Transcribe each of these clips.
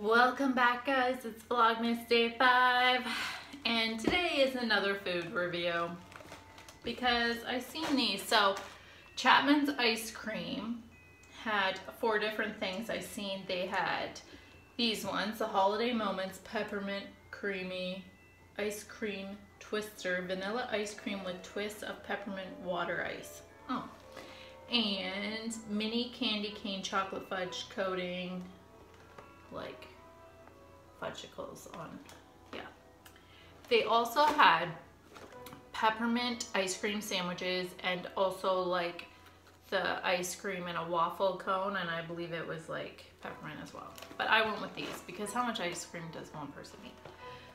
Welcome back, guys. It's Vlogmas day 5 and today is another food review because I've seen these. So Chapman's ice cream had 4 different things I've seen. They had these ones, the Holiday Moments peppermint creamy ice cream twister, vanilla ice cream with twists of peppermint water ice. Oh, and mini candy cane chocolate fudge coating, like fudgicles on. Yeah, they also had peppermint ice cream sandwiches and also like the ice cream in a waffle cone, and I believe it was like peppermint as well, but I went with these because how much ice cream does one person eat?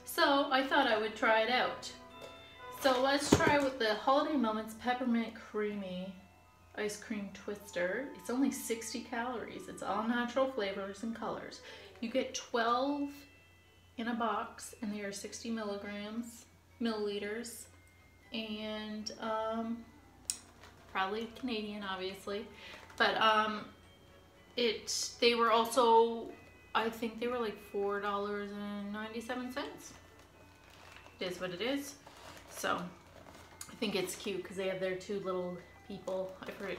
So I thought I would try it out. So let's try with the Holiday Moments peppermint creamy ice cream twister. It's only 60 calories. It's all natural flavors and colors. You get 12 in a box and they are 60 milliliters, and probably Canadian, obviously, but they were also, I think they were like $4.97. It is what it is. So I think it's cute because they have their 2 little people.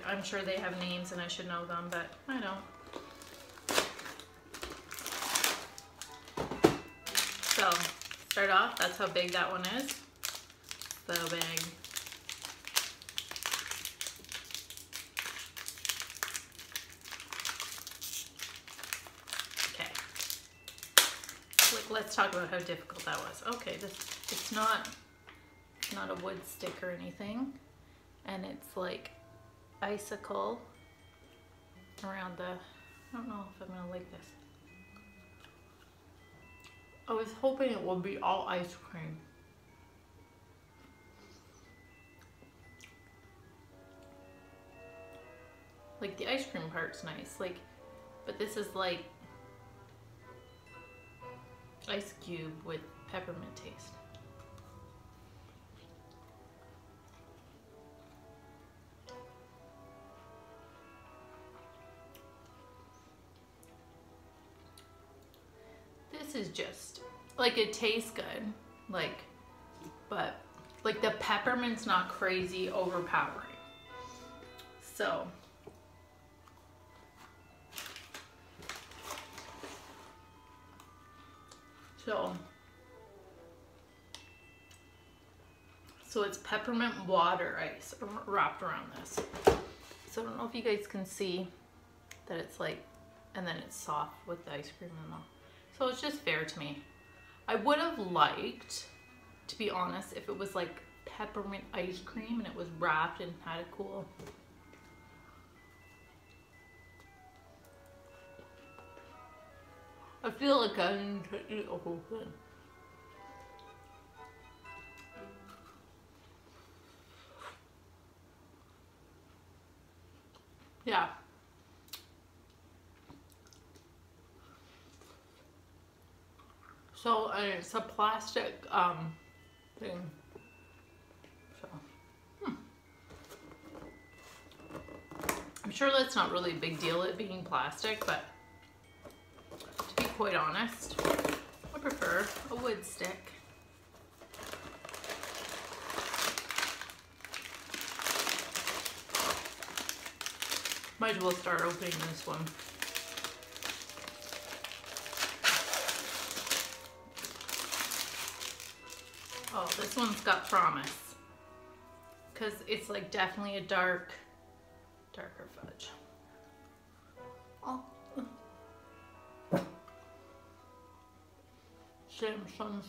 I'm sure they have names and I should know them, but I don't. So start off, that's how big that one is. So big. Okay. Let's talk about how difficult that was. Okay, it's not a wood stick or anything. And it's like icicle around the, I don't know if I'm gonna like this. I was hoping it would be all ice cream. Like the ice cream part's nice, like, but this is like ice cube with peppermint taste. Is just like, it tastes good, like, but like the peppermint's not crazy overpowering. So it's peppermint water ice wrapped around this. So I don't know if you guys can see that it's like, and then it's soft with the ice cream in the mouth. So it's just fair to me. I would have liked, to be honest, if it was like peppermint ice cream and it was wrapped and had a cool. I feel like I need to eat a whole thing. Yeah. So it's a plastic thing. So I'm sure that's not really a big deal, it being plastic, but to be quite honest, I prefer a wood stick. Might as well start opening this one. Oh, this one's got promise, because it's like definitely a darker fudge. Oh. Samson's.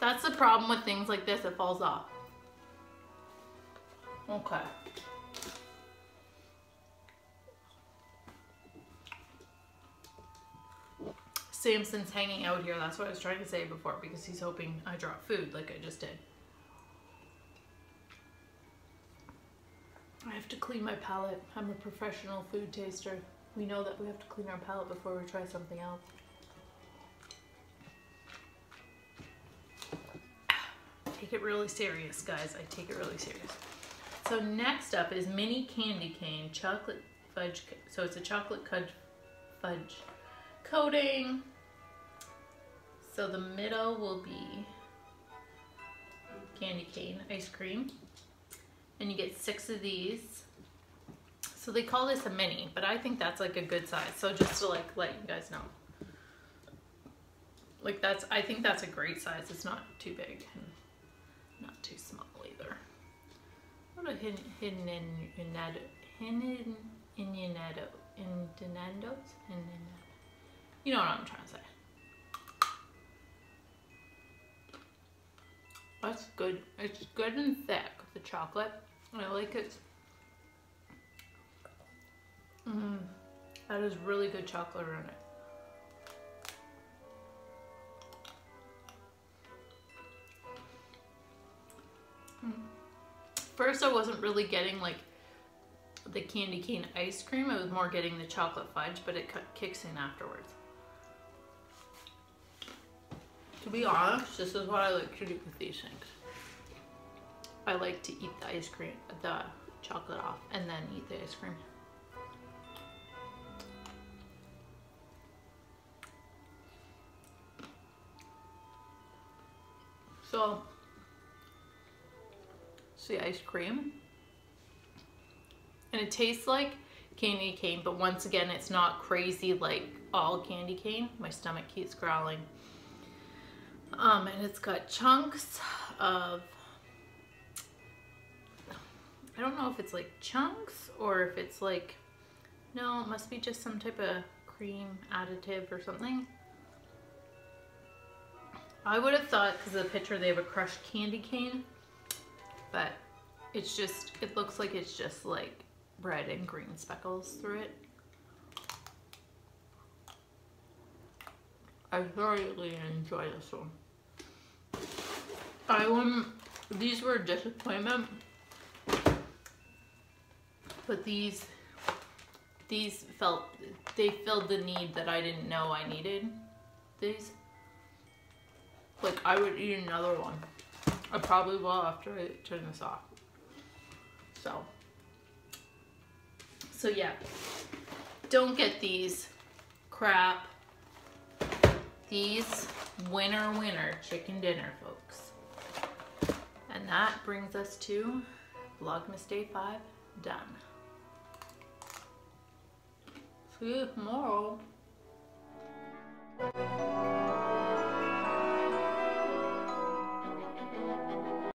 That's the problem with things like this, it falls off. Okay. Samson's hanging out here. That's what I was trying to say before, because he's hoping I drop food like I just did. I have to clean my palate. I'm a professional food taster. We know that we have to clean our palate before we try something else. Take it really serious, guys. I take it really serious. So next up is mini candy cane chocolate fudge, so it's a chocolate fudge coating. So the middle will be candy cane ice cream, and you get 6 of these. So they call this a mini, but I think that's like a good size. So just to like let you guys know, like that's, I think that's a great size. It's not too big and not too small either. What a you know what I'm trying to say. That's good. It's good and thick, the chocolate. I like it. That is really good chocolate in it. First I wasn't really getting like the candy cane ice cream. I was more getting the chocolate fudge, but it kicks in afterwards. To be honest, this is what I like to do with these things. I like to eat the ice cream, the chocolate off, and then eat the ice cream. So, the ice cream, and it tastes like candy cane, but once again, it's not crazy like all candy cane. My stomach keeps growling. And it's got chunks of, I don't know if it's like chunks or if it's like, no, it must be just some type of cream additive or something. I would have thought, because of the picture, they have a crushed candy cane, but it's just, it looks like it's just like red and green speckles through it. I thoroughly enjoy this one. These were a disappointment, but these felt, they filled the need that I didn't know I needed. These, like I would eat another one. I probably will after I turn this off. So yeah, don't get these crap. These winner chicken dinner, folks. And that brings us to Vlogmas Day 5 done. See you tomorrow.